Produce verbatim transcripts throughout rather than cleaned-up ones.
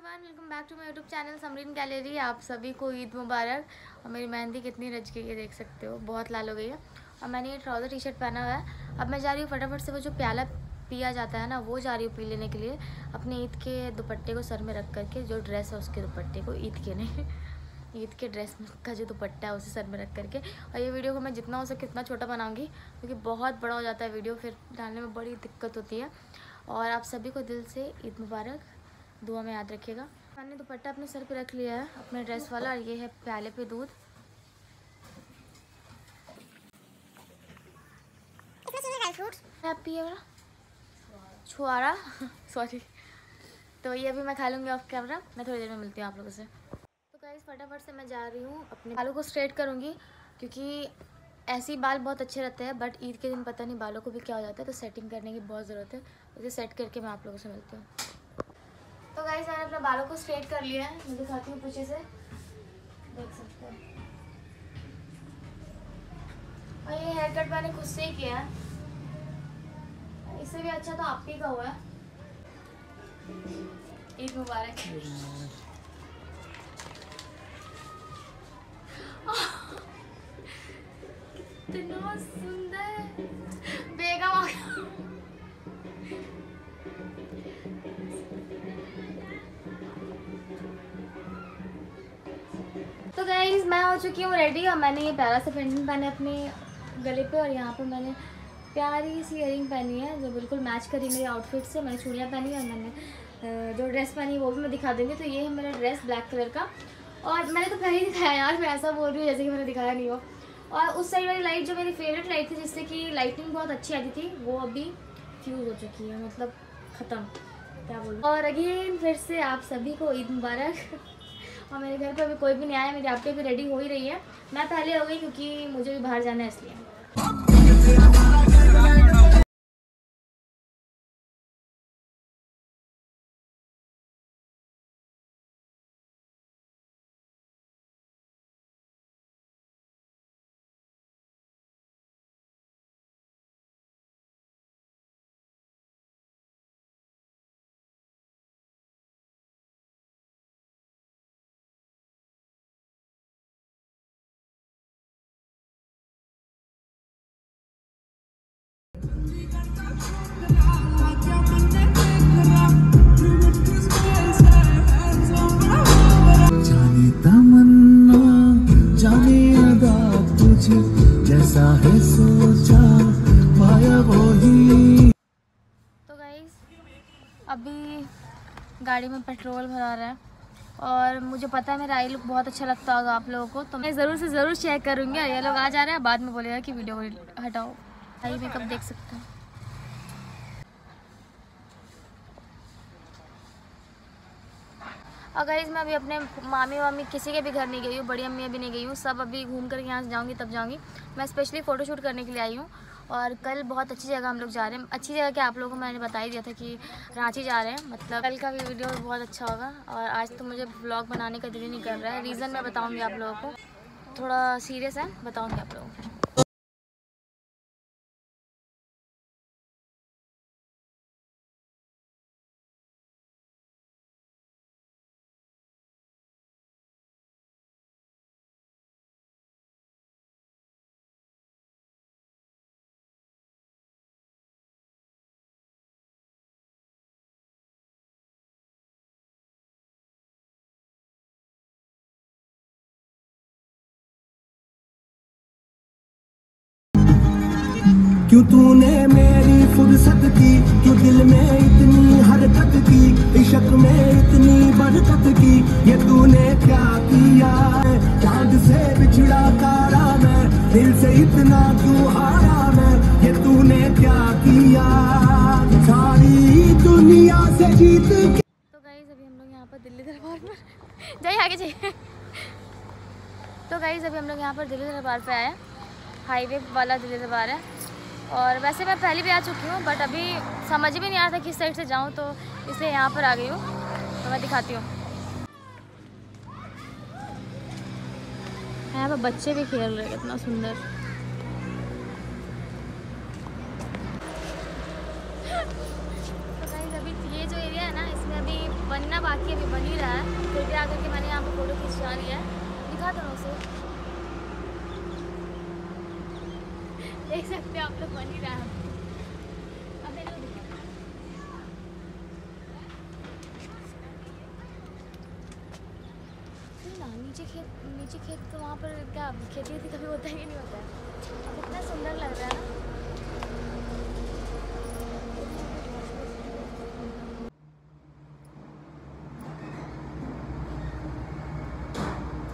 Everyone, welcome back to my YouTube channel Samreen gallery. आप सभी को ईद मुबारक। और मेरी मेहंदी कितनी रच गई है, देख सकते हो, बहुत लाल हो गई है। और मैंने ये ट्राउज़र टी शर्ट पहना हुआ है। अब मैं जा रही हूँ फटाफट से वो जो प्याला पिया जाता है ना, वो जा रही हूँ पी लेने के लिए। अपने ईद के दुपट्टे को सर में रख करके, जो ड्रेस है उसके दुपट्टे को, ईद के नहीं, ईद के ड्रेस का जो दुपट्टा है उसे सर में रख करके। और ये वीडियो को मैं जितना हो सके उतना छोटा बनाऊँगी, क्योंकि बहुत बड़ा हो जाता है वीडियो, फिर डालने में बड़ी दिक्कत होती है। और आप सभी को दिल से ईद मुबारक, दुआ में याद रखिएगा। मैंने दुपट्टा अपने सर पे रख लिया है, अपने ड्रेस वाला। और ये है प्याले पे दूध। छुआरा, सॉरी। तो ये अभी मैं खा लूँगी ऑफ कैमरा। मैं थोड़ी देर में मिलती हूँ आप लोगों से। तो गाइस, फटाफट से मैं जा रही हूँ, अपने बालों को स्ट्रेट करूँगी, क्योंकि ऐसे ही बाल बहुत अच्छे रहते हैं, बट ईद के दिन पता नहीं बालों को भी क्या हो जाता है। तो सेटिंग करने की बहुत ज़रूरत है। उसे सेट करके मैं आप लोगों से मिलती हूँ। तो गाइस, मैंने अपने बालों को स्ट्रेट कर लिया है। मैं दिखाती हूँ पीछे से, देख सकते हो। और ये हेयर कट मैंने खुद से ही किया है। इससे भी अच्छा तो आप ही का हुआ है। ईद मुबारक। कितना सुंदर बेगम आ गया। तो गाइस, मैं हो चुकी हूँ रेडी। और मैंने ये प्यारा सा पेंडेंट पहने अपने गले पे, और यहाँ पर मैंने प्यारी सी इयरिंग पहनी है, जो बिल्कुल मैच करी मेरे आउटफिट से। मैंने चूड़ियाँ पहनी और मैंने जो ड्रेस पहनी वो भी मैं दिखा दूँगी। तो ये है मेरा ड्रेस, ब्लैक कलर का। और मैंने तो पहले ही दिखाया यार, मैं ऐसा बोल रही हूँ जैसे कि मैंने दिखाया नहीं हो। और उस साइड वाली लाइट जो मेरी फेवरेट लाइट थी, जिससे कि लाइटिंग बहुत अच्छी आती थी, वो अभी फ्यूज़ हो चुकी है, मतलब ख़त्म, क्या बोलूँ। और अगेन फिर से आप सभी को ईद मुबारक। और मेरे घर पर अभी कोई भी नहीं आया, मेरी आपके भी रेडी हो ही रही है। मैं पहले हो गई क्योंकि मुझे भी बाहर जाना है, इसलिए। जैसा है सोचा पाया वही। तो गाइस, अभी गाड़ी में पेट्रोल भरा रहा है। और मुझे पता है मेरा आई लुक बहुत अच्छा लगता होगा आप लोगों को, तो मैं ज़रूर से ज़रूर शेयर करूँगी। और ये लोग आ जा रहे हैं, बाद में बोलेगा कि वीडियो हटाओ। आई मेकअप देख सकते हैं। और गाइस, मैं अभी अपने मामी वामी किसी के भी घर नहीं गई हूँ, बड़ी अम्मी अभी नहीं गई हूँ। सब अभी घूम कर यहाँ से जाऊँगी तब जाऊँगी। मैं स्पेशली फ़ोटोशूट करने के लिए आई हूँ। और कल बहुत अच्छी जगह हम लोग जा रहे हैं। अच्छी जगह क्या, आप लोगों को मैंने बता ही दिया था कि रांची जा रहे हैं, मतलब कल का भी वीडियो बहुत अच्छा होगा। और आज तो मुझे ब्लॉग बनाने का दिल ही नहीं कर रहा है। रीज़न मैं बताऊँगी आप लोगों को, थोड़ा सीरियस है, बताऊँगी आप लोगों को। क्यों तूने मेरी फुर्सत की, क्यों दिल में इतनी हरकत की, इश्क में इतनी बरकत की, ये तूने क्या किया। चाँद से बिछड़ा तारा मैं, दिल से इतना तू हारा मैं, ये तूने क्या किया। सारी दुनिया से जीत के। तो गाइस, अभी हम लोग यहाँ पर दिल्ली दरबार पर जाइए, आगे जाइए। तो गाइस, अभी हम लोग यहाँ पर दिल्ली दरबार पर आए। हाईवे वाला दिल्ली दरबार है। और वैसे मैं पहले भी आ चुकी हूँ, बट अभी समझ भी नहीं आ रहा था किस साइड से जाऊँ, तो इसलिए यहाँ पर आ गई हूँ। तो मैं दिखाती हूँ, यहाँ पर बच्चे भी खेल रहे हैं, इतना सुंदर। तो गाइस, अभी ये जो एरिया है ना, इसमें अभी बनना बाकी, अभी बन ही रहा है। फिर भी आकर के मैंने यहाँ पर फोटो खिंचवा लिया है, दिखा दो उसे। देख सकते हैं आप लोग, बन ही रहा है। नीचे खेत, नीचे खेत तो वहाँ पर क्या खेती खेती कभी होता है कि नहीं होता है। अब इतना सुंदर लग रहा है ना।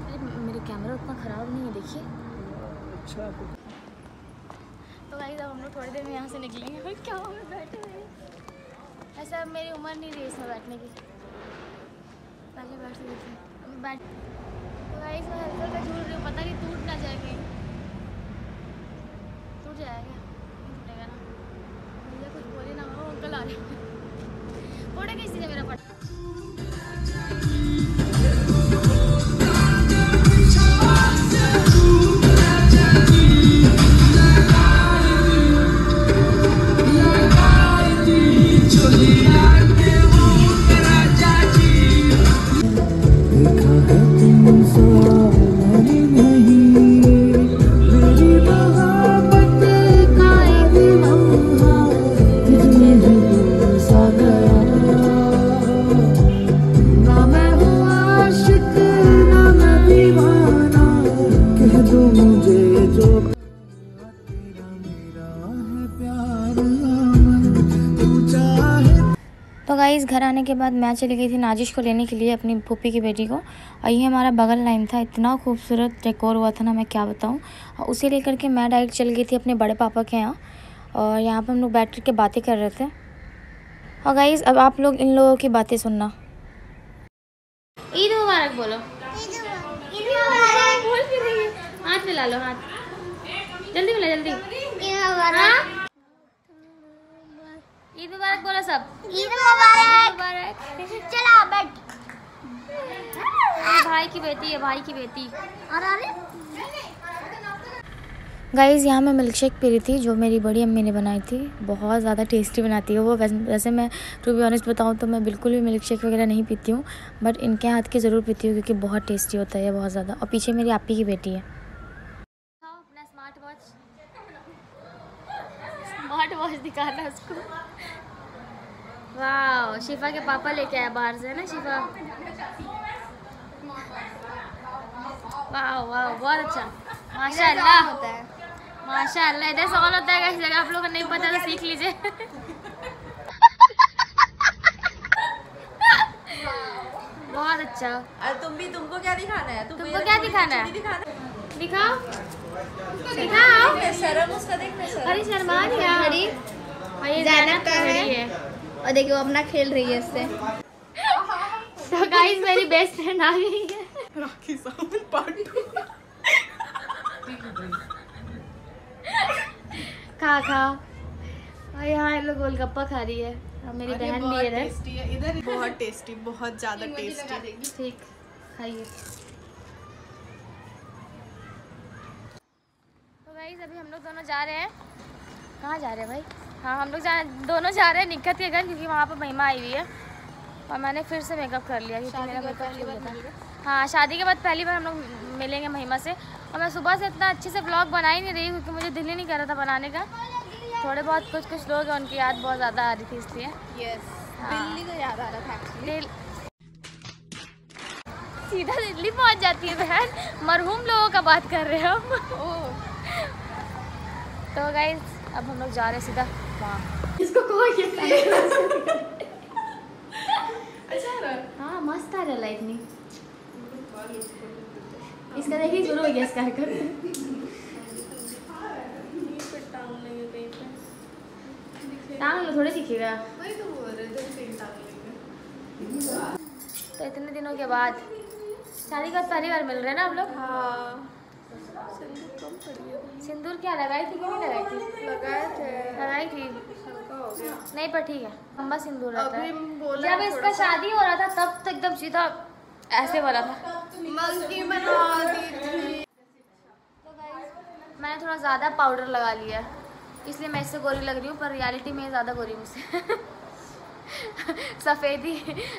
अरे मेरा कैमरा उतना ख़राब नहीं है, देखिए। अच्छा तो भाई साहब, हम लोग थोड़ी देर में यहाँ से निकलेंगे। और क्या हो बैठे हुए ऐसा, अब मेरी उम्र नहीं रही इसमें बैठने की। पहले बैठ से देखिए बैठ इसमें हल्का का झूल रही हूँ, पता नहीं टूट ना जाए कहीं। टूट जाएगा, टूटेगा ना। मुझे कुछ बोले ना, वो अंकल आ रहे हैं, फोटो खींच लीजिए मेरा पट। गाइस, घर आने के बाद मैं चली गई थी नाजिश को लेने के लिए, अपनी पुप्पी की बेटी को। और ये हमारा बगल लाइन था, इतना खूबसूरत डेकोर हुआ था ना, मैं क्या बताऊँ। और उसे लेकर के मैं डायरेक्ट चल गई थी अपने बड़े पापा के यहाँ। और यहाँ पर हम लोग बैठ के बातें कर रहे थे। और गाइस, अब आप लोग इन लोगों की बातें सुनना। ईद मुबारक बोलो, ईद मुबारक बोल के देखिए। हाथ मिला लो, हाथ जल्दी मिला, जल्दी। ईद मुबारक, ईद मुबारक बोलो सब। ईद मुबारक। चला बैठ, भाई की बेटी है, भाई की बेटी। गाइस, यहाँ मैं मिल्क शेक पी रही थी जो मेरी बड़ी अम्मी ने बनाई थी। बहुत ज़्यादा टेस्टी बनाती है वो। वैसे मैं टू बी ऑनेस्ट बताऊँ तो मैं बिल्कुल भी मिल्क शेक वगैरह नहीं पीती हूँ, बट इनके हाथ के ज़रूर पीती हूँ क्योंकि बहुत टेस्टी होता है बहुत ज़्यादा। और पीछे मेरी आपी की बेटी है। स्मार्ट वॉच दिखाना उसको। वाह, शिफा के पापा लेके आया बाहर से ना, शिफा। वाह वाह, बहुत अच्छा, माशाल्लाह होता है, माशाल्लाह। इधर सवाल होता है गाइस, अगर आप लोगों को नहीं पता तो सीख लीजिए। बहुत अच्छा। अरे तुम भी, तुमको क्या दिखाना है? तुमको क्या दिखाना है? दिखाओ, दिखाओ। शर्म उसका देखना, अरे शर्मा नहीं हरी। और ये ज़ैनब का है, और देखिए वो अपना खेल रही है इससे। तो गाइस, मेरी बेस्ट फ्रेंड आ गई है। Rakhi Sawant part two. खा खा। और यहाँ ये लोग गोलगप्पा खा रही है। और मेरी बहन भी है इधर। बहुत टेस्टी, बहुत ज़्यादा टेस्टी। ठीक, खाइए। अभी हम लोग दोनों जा रहे हैं। कहाँ जा रहे हैं भाई? हाँ, हम लोग जा दोनों जा रहे हैं निक्कत के घर, क्योंकि वहाँ पर महिमा आई हुई है। और मैंने फिर से मेकअप कर लिया क्योंकि मेरा मेकअप। हाँ, शादी के बाद पहली बार हम लोग मिलेंगे महिमा से। और मैं सुबह से इतना अच्छे से ब्लॉग बना ही नहीं रही क्योंकि मुझे दिल ही नहीं कर रहा था बनाने का। थोड़े बहुत कुछ कुछ लोग हैं, उनकी याद बहुत ज़्यादा आ रही थी इसलिए। दिल्ली सीधा दिल्ली पहुँच जाती है बहन, मरहूम लोगों का बात कर रहे हो। तो गाइस, अब हम लोग जा रहे हैं सीधा वहाँ। इसको कोई अच्छा रहा। हाँ, मस्त आ रहा लाइफ में। इसका देखिए शुरू हो गया इसका कर। टांग लो, थोड़े सीखेगा। तो इतने दिनों के बाद शादी का पहली बार मिल रहे हैं ना आप लोग। हाँ, सिंदूर क्या लगाई थी कि नहीं लगाई थी? लगाए थे, लगाई थी। नहीं पर ठीक है, लंबा सिंदूर रहता है। जब इसका शादी हो रहा था तब तो एकदम सीधा ऐसे बोला था। तो मैंने थोड़ा ज़्यादा पाउडर लगा लिया इसलिए मैं इससे गोरी लग रही हूँ, पर रियलिटी में ज़्यादा गोरी मुझसे। सफेदी,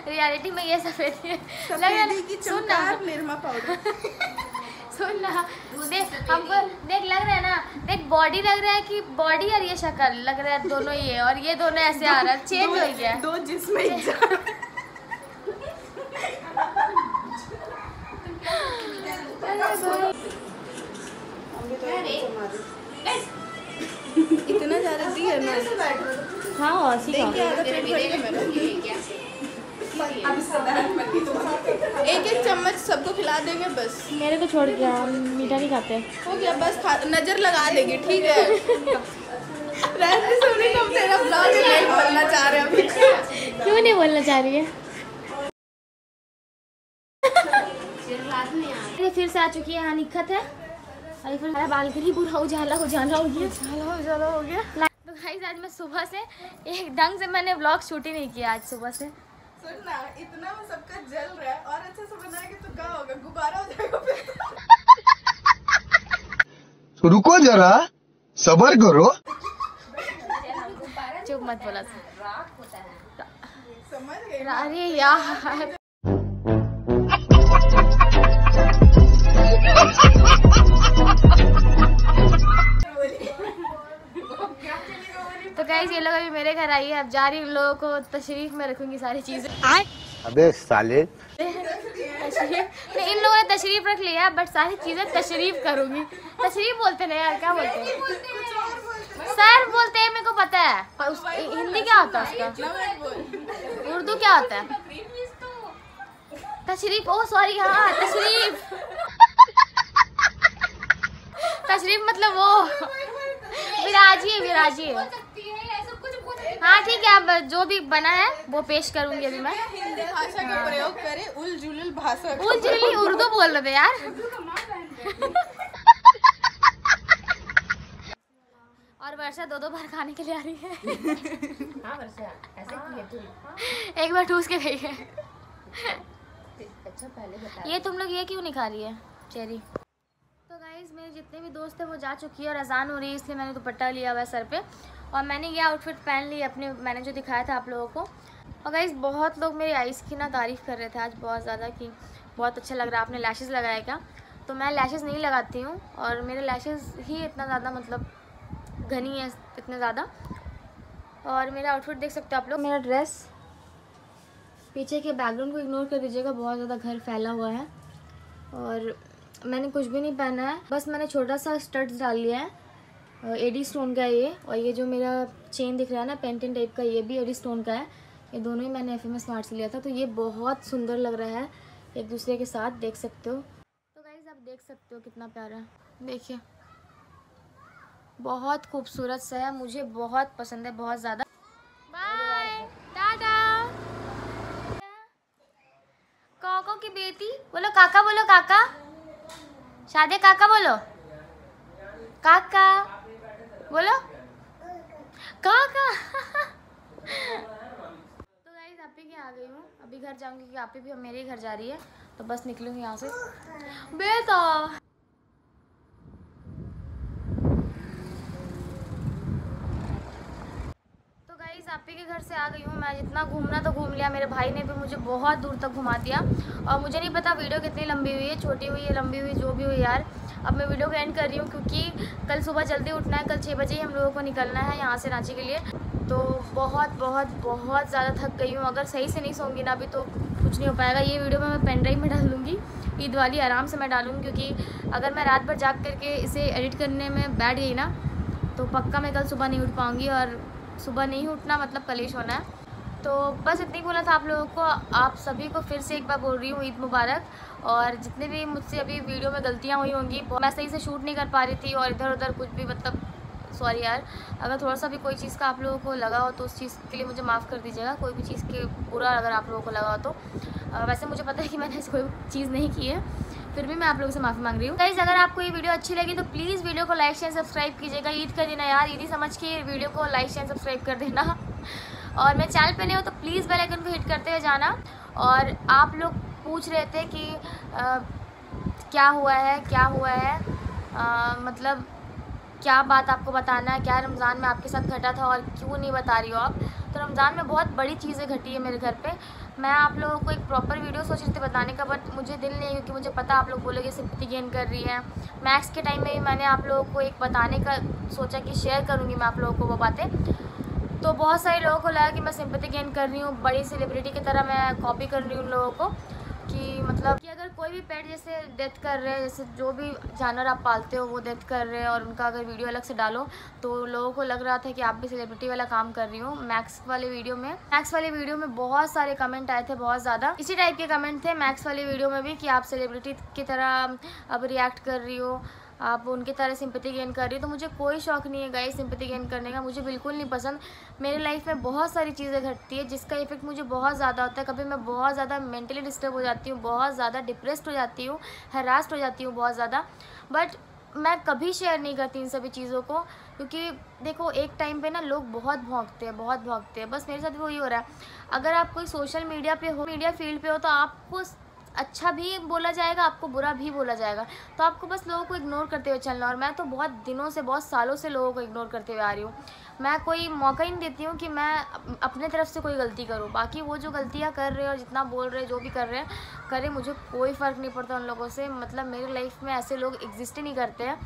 रियलिटी में ये सफेदी है। सुन ना निरमा पाउडर सुन ना देख, हमको देख लग रहा है ना, देख बॉडी लग रहा है कि बॉडी और ये शक्ल लग रहा है दोनों ये, और ये दोनों ऐसे आ रहा है, चेंज हो गया दो जिसमें इतना ज़्यादा दी है ना। हाँ एक एक चम्मच सबको खिला देंगे बस, मेरे को छोड़ दिया, मीठा नहीं खाते। हो गया बस, नज़र लगा देगी ठीक है। हम तेरा ब्लॉग नहीं बोलना चाह रहे अभी। क्यों नहीं बोलना चाह रही है? फिर से आ चुकी है यहाँ निखत है, अरे फिर मेरा बालकनी पूरा उजाला उजाला हो गया, उजाला उजाला हो गया। गाइस आज मैं सुबह से एक ढंग से मैंने व्लॉग शूट ही नहीं किया आज सुबह से। सुन ना इतना वो सबका जल रहा है, और अच्छे से बनाएंगे तो क्या होगा, गुब्बारा हो जाएगा। तो रुको जरा सब्र करो, चुप मत बोला समझ गए। अरे यार तो गाइस ये लोग अभी मेरे घर आई है, अब जा रही हूँ, लोगों को तशरीफ में रखूंगी सारी चीजें। अबे साले तशरीफ, इन लोगों ने तशरीफ रख लिया, बट सारी चीजें तशरीफ करूंगी। तशरीफ बोलते ना यार, क्या बोलते हैं? सर बोलते हैं, मेरे को पता है। हिंदी क्या होता है उसका, उर्दू क्या होता है? तशरीफ, ओ सॉरी, हाँ तशरीफ। तशरीफ मतलब वो विराजी है, विराजी है। हाँ ठीक है, अब जो भी बना है वो पेश करूंगी अभी मैं। हिंदी भाषा का प्रयोग करें, उल जुलुल भाषा। उल जुलुल उर्दू बोल रहे थे यार। और वर्षा दो दो बार खाने के लिए आ रही है। हाँ वर्षा ऐसे एक बार ठूस के गई है। अच्छा पहले बता, ये तुम लोग ये क्यों नहीं खा रही है चेरी? गाइस मेरे जितने भी दोस्त हैं वो जा चुकी है, और अजान हो रही है इसलिए मैंने दुपट्टा लिया हुआ है सर पे, और मैंने ये आउटफिट पहन ली अपने, मैंने जो दिखाया था आप लोगों को। और गाइस बहुत लोग मेरी आइज़ की ना तारीफ़ कर रहे थे आज बहुत ज़्यादा कि बहुत अच्छा लग रहा है, आपने लैशेज़ लगाया क्या? तो मैं लैशेज़ नहीं लगाती हूँ, और मेरे लैशेज़ ही इतना ज़्यादा मतलब घनी है इतना ज़्यादा। और मेरा आउटफिट देख सकते हो आप लोग, मेरा ड्रेस। पीछे के बैकग्राउंड को इग्नोर कर दीजिएगा, बहुत ज़्यादा घर फैला हुआ है, और मैंने कुछ भी नहीं पहना है, बस मैंने छोटा सा स्टड्स डाल लिया है, एडी स्टोन का ये, और ये जो मेरा चेन दिख रहा है ना पेंटेन टाइप का, ये भी एडी स्टोन का है। ये दोनों ही मैंने एफएमएस मार्ट से लिया था, तो ये बहुत सुंदर लग रहा है एक दूसरे के साथ, देख सकते हो। तो गाइस आप देख सकते हो कितना प्यारा है, देखिए बहुत खूबसूरत सा है, मुझे बहुत पसंद है बहुत ज़्यादा। Bye tata. काका की बेटी बोलो, काका बोलो, काका शादे, काका बोलो, काका बोलो, काका। तो गाइस आप ही के आ गई हूँ, अभी घर जाऊँगी क्योंकि आप ही भी मेरे घर जा रही है, तो बस निकलूँगी यहाँ से। बेटा आपी के घर से आ गई हूँ मैं, जितना घूमना तो घूम लिया, मेरे भाई ने भी मुझे बहुत दूर तक घुमा दिया, और मुझे नहीं पता वीडियो कितनी लंबी हुई है, छोटी हुई है, लंबी हुई, जो भी हुई यार। अब मैं वीडियो को एंड कर रही हूँ क्योंकि कल सुबह जल्दी उठना है, कल छः बजे ही हम लोगों को निकलना है यहाँ से रांची के लिए। तो बहुत बहुत बहुत ज़्यादा थक गई हूँ, अगर सही से नहीं सोऊंगी ना अभी तो कुछ नहीं हो पाएगा। ये वीडियो मैं पेन ड्राइव में डाल दूँगी, ईद वाली आराम से मैं डालूँगी, क्योंकि अगर मैं रात भर जाग करके इसे एडिट करने में बैठ गई ना तो पक्का मैं कल सुबह नहीं उठ पाऊँगी, और सुबह नहीं उठना मतलब कलेश होना है। तो बस इतनी बोला था आप लोगों को, आप सभी को फिर से एक बार बोल रही हूँ ईद मुबारक। और जितने भी मुझसे अभी वीडियो में गलतियाँ हुई होंगी, मैं सही से शूट नहीं कर पा रही थी, और इधर उधर कुछ भी मतलब सॉरी यार, अगर थोड़ा सा भी कोई चीज़ का आप लोगों को लगा हो तो उस चीज़ के लिए मुझे माफ़ कर दीजिएगा, कोई भी चीज़ के बुरा अगर आप लोगों को लगा हो तो। वैसे मुझे पता है कि मैंने कोई चीज़ नहीं की है, फिर भी मैं आप लोगों से माफ़ी मांग रही हूँ। गाइस अगर आपको ये वीडियो अच्छी लगी तो प्लीज़ वीडियो को लाइक शेयर सब्सक्राइब कीजिएगा, ईद का दिन है यार, ईदी समझ के वीडियो को लाइक शेयर सब्सक्राइब कर देना। और मैं चैनल पे नहीं हूँ तो प्लीज़ बेल आइकन को हिट करते हुए जाना। और आप लोग पूछ रहे थे कि आ, क्या हुआ है क्या हुआ है, आ, मतलब क्या बात आपको बताना है, क्या रमज़ान में आपके साथ घटा था और क्यों नहीं बता रही हो आप। तो रमज़ान में बहुत बड़ी चीज़ें घटी है मेरे घर पे। मैं आप लोगों को एक प्रॉपर वीडियो सोच रही थी बताने का, बट मुझे दिल नहीं है क्योंकि मुझे पता आप लोग बोलोगे सिंपैथी गेन कर रही है। मैथ्स के टाइम में भी मैंने आप लोगों को एक बताने का सोचा कि शेयर करूँगी मैं आप लोगों को वो बातें, तो बहुत सारे लोगों को लगा कि मैं सिंपैथी गेन कर रही हूँ, बड़ी सेलिब्रिटी की तरह मैं कॉपी कर रही हूँ उन लोगों को। कि मतलब कि अगर कोई भी पेट जैसे डेथ कर रहे हैं, जैसे जो भी जानवर आप पालते हो वो डेथ कर रहे हैं और उनका अगर वीडियो अलग से डालो तो लोगों को लग रहा था कि आप भी सेलिब्रिटी वाला काम कर रही हो। मैक्स वाले वीडियो में मैक्स वाले वीडियो में बहुत सारे कमेंट आए थे, बहुत ज़्यादा इसी टाइप के कमेंट थे मैक्स वाले वीडियो में भी कि आप सेलिब्रिटी की तरह अब रिएक्ट कर रही हो, आप उनकी तरह सिंपैथी गेन कर रही हो। तो मुझे कोई शौक़ नहीं है गाइस सिंपैथी गेन करने का, मुझे बिल्कुल नहीं पसंद। मेरे लाइफ में बहुत सारी चीज़ें घटती है जिसका इफेक्ट मुझे बहुत ज़्यादा होता है। कभी मैं बहुत ज़्यादा मेंटली डिस्टर्ब हो जाती हूँ, बहुत ज़्यादा डिप्रेस्ड हो जाती हूँ, हैरास्ड हो जाती हूँ बहुत ज़्यादा, बट मैं कभी शेयर नहीं करती इन सभी चीज़ों को। क्योंकि देखो एक टाइम पे ना लोग बहुत भौंकते हैं, बहुत भौंकते हैं, बस मेरे साथ भी वही हो रहा है। अगर आप कोई सोशल मीडिया पे हो, मीडिया फील्ड पे हो, तो आपको अच्छा भी बोला जाएगा, आपको बुरा भी बोला जाएगा, तो आपको बस लोगों को इग्नोर करते हुए चलना। और मैं तो बहुत दिनों से, बहुत सालों से लोगों को इग्नोर करते हुए आ रही हूँ। मैं कोई मौका ही नहीं देती हूँ कि मैं अपने तरफ से कोई गलती करूँ। बाकी वो जो गलतियाँ कर रहे हैं और जितना बोल रहे हैं, जो भी कर रहे हैं करें, मुझे कोई फ़र्क नहीं पड़ता उन लोगों से। मतलब मेरी लाइफ में ऐसे लोग एग्जिस्ट ही नहीं करते हैं,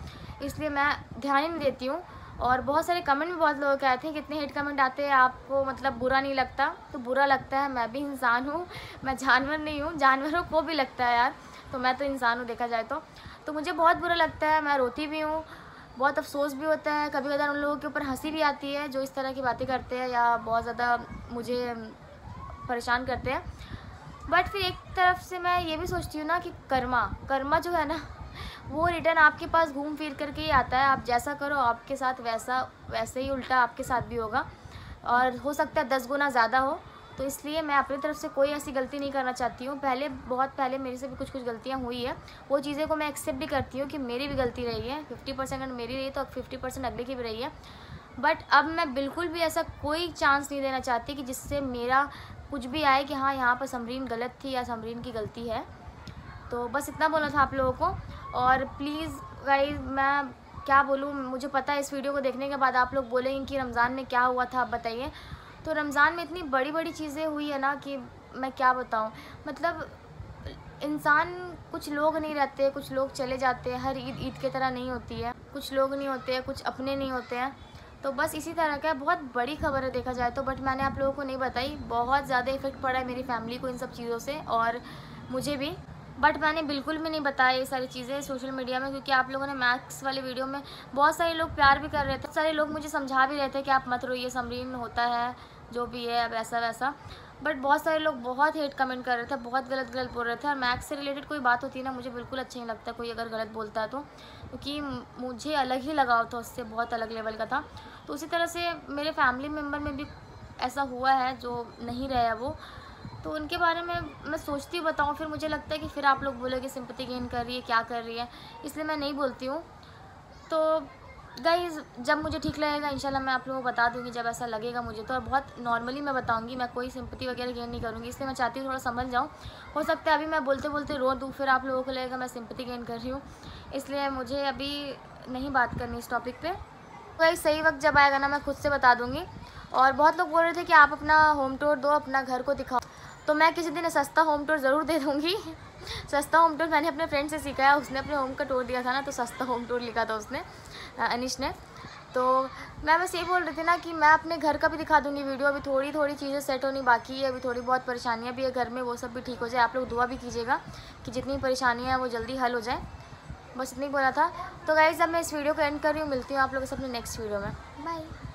इसलिए मैं ध्यान ही नहीं देती हूँ। और बहुत सारे कमेंट भी बहुत लोगों के आए थे, कितने हेट कमेंट आते हैं, आपको मतलब बुरा नहीं लगता? तो बुरा लगता है, मैं भी इंसान हूँ, मैं जानवर नहीं हूँ। जानवरों को भी लगता है यार, तो मैं तो इंसान हूँ देखा जाए तो। तो मुझे बहुत बुरा लगता है, मैं रोती भी हूँ, बहुत अफसोस भी होता है, कभी कभार उन लोगों के ऊपर हंसी भी आती है जो इस तरह की बातें करते हैं या बहुत ज़्यादा मुझे परेशान करते हैं। बट फिर एक तरफ से मैं ये भी सोचती हूँ ना कि कर्मा कर्मा जो है ना, वो रिटर्न आपके पास घूम फिर करके ही आता है। आप जैसा करो आपके साथ वैसा वैसे ही उल्टा आपके साथ भी होगा, और हो सकता है दस गुना ज़्यादा हो। तो इसलिए मैं अपनी तरफ से कोई ऐसी गलती नहीं करना चाहती हूँ। पहले, बहुत पहले मेरे से भी कुछ कुछ गलतियाँ हुई है, वो चीज़ें को मैं एक्सेप्ट भी करती हूँ कि मेरी भी गलती रही है। फिफ्टी परसेंट अगर मेरी रही तो फिफ्टी परसेंट अगले की भी रही है। बट अब मैं बिल्कुल भी ऐसा कोई चांस नहीं देना चाहती कि जिससे मेरा कुछ भी आए कि हाँ यहाँ पर समरीन गलत थी या समरीन की गलती है। तो बस इतना बोला था आप लोगों को। और प्लीज़ गाइस, मैं क्या बोलूँ, मुझे पता है इस वीडियो को देखने के बाद आप लोग बोलेंगे कि रमज़ान में क्या हुआ था आप बताइए। तो रमज़ान में इतनी बड़ी बड़ी चीज़ें हुई है ना कि मैं क्या बताऊँ। मतलब इंसान, कुछ लोग नहीं रहते, कुछ लोग चले जाते हैं, हर ईद ईद की तरह नहीं होती है, कुछ लोग नहीं होते हैं, कुछ अपने नहीं होते हैं। तो बस इसी तरह का बहुत बड़ी खबर है देखा जाए तो, बट मैंने आप लोगों को नहीं बताई। बहुत ज़्यादा इफ़ेक्ट पड़ा है मेरी फैमिली को इन सब चीज़ों से और मुझे भी, बट मैंने बिल्कुल भी नहीं बताया ये सारी चीज़ें सोशल मीडिया में। क्योंकि आप लोगों ने मैक्स वाले वीडियो में बहुत सारे लोग प्यार भी कर रहे थे, सारे लोग मुझे समझा भी रहे थे कि आप मत रोइए, समरीन होता है जो भी है, अब ऐसा वैसा। बट बहुत सारे लोग बहुत हेट कमेंट कर रहे थे, बहुत गलत गलत बोल रहे थे। और मैक्स से रिलेटेड कोई बात होती है ना, मुझे बिल्कुल अच्छा नहीं लगता कोई अगर गलत बोलता है तो, क्योंकि मुझे अलग ही लगाव था उससे, बहुत अलग लेवल का था। तो उसी तरह से मेरे फैमिली मेम्बर में भी ऐसा हुआ है जो नहीं रहा वो, तो उनके बारे में मैं सोचती बताऊँ फिर मुझे लगता है कि फिर आप लोग बोलोगे सिंपैथी गेन कर रही है, क्या कर रही है, इसलिए मैं नहीं बोलती हूँ। तो गाइस, जब मुझे ठीक लगेगा इंशाल्लाह मैं आप लोगों को बता दूँगी, जब ऐसा लगेगा मुझे तो। और बहुत नॉर्मली मैं बताऊँगी, मैं कोई सिंपैथी वगैरह गेन नहीं करूँगी, इसलिए मैं चाहती हूँ थोड़ा समझ जाऊँ। हो सकता है अभी मैं बोलते बोलते रो दूँ, फिर आप लोगों को लगेगा मैं सिंपैथी गेन कर रही हूँ, इसलिए मुझे अभी नहीं बात करनी इस टॉपिक पर। गाइस, सही वक्त जब आएगा ना मैं खुद से बता दूँगी। और बहुत लोग बोल रहे थे कि आप अपना होम टूर दो, अपना घर को दिखाओ, तो मैं किसी दिन सस्ता होम टूर ज़रूर दे दूँगी। सस्ता होम टूर मैंने अपने फ्रेंड से सीखा है, उसने अपने होम का टूर दिया था ना, तो सस्ता होम टूर लिखा था उसने, अनिश ने। तो मैं बस ये बोल रही थी ना कि मैं अपने घर का भी दिखा दूँगी वीडियो। अभी थोड़ी थोड़ी चीज़ें सेट होनी बाकी है, अभी थोड़ी बहुत परेशानियाँ भी है घर में, वो सब भी ठीक हो जाए। आप लोग दुआ भी कीजिएगा कि जितनी परेशानियाँ हैं वो जल्दी हल हो जाए। बस इतना ही बोला था। तो गाइस, अब मैं इस वीडियो को एंड कर रही हूँ, मिलती हूँ आप लोगों से अपने नेक्स्ट वीडियो में। बाय।